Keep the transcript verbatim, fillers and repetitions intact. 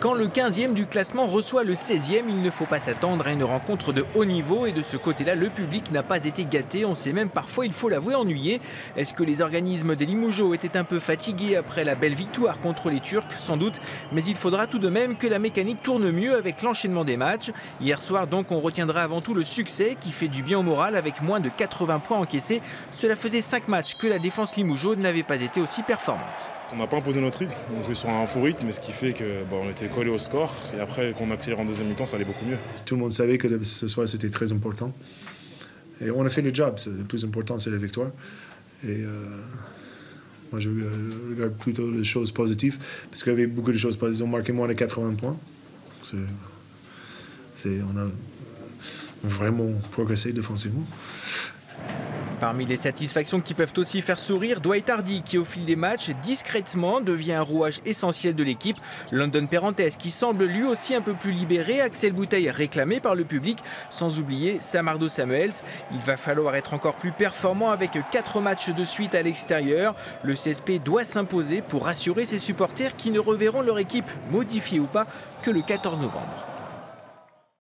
Quand le quinzième du classement reçoit le seizième, il ne faut pas s'attendre à une rencontre de haut niveau. Et de ce côté-là, le public n'a pas été gâté. On s'est même parfois, il faut l'avouer, ennuyé. Est-ce que les organismes des Limogeaux étaient un peu fatigués après la belle victoire contre les Turcs? Sans doute. Mais il faudra tout de même que la mécanique tourne mieux avec l'enchaînement des matchs. Hier soir, donc, on retiendra avant tout le succès qui fait du bien au moral avec moins de quatre-vingts points encaissés. Cela faisait cinq matchs que la défense Limougeaud n'avait pas été aussi performante. On n'a pas imposé notre rythme, on jouait sur un faux rythme, mais ce qui fait que bah, on était collé au score. Et après, qu'on accélère en deuxième mi-temps, ça allait beaucoup mieux. Tout le monde savait que ce soir, c'était très important. Et on a fait le job. Le plus important, c'est la victoire. Et euh, moi, je regarde plutôt les choses positives, parce qu'il y avait beaucoup de choses positives. Ils ont marqué moins de quatre-vingts points. C'est, c'est, on a vraiment progressé défensivement. Parmi les satisfactions qui peuvent aussi faire sourire, Dwight Hardy qui au fil des matchs discrètement devient un rouage essentiel de l'équipe. London Pérantès qui semble lui aussi un peu plus libéré. Axel Bouteille réclamé par le public. Sans oublier Samardo Samuels. Il va falloir être encore plus performant avec quatre matchs de suite à l'extérieur. Le C S P doit s'imposer pour rassurer ses supporters qui ne reverront leur équipe, modifiée ou pas, que le quatorze novembre.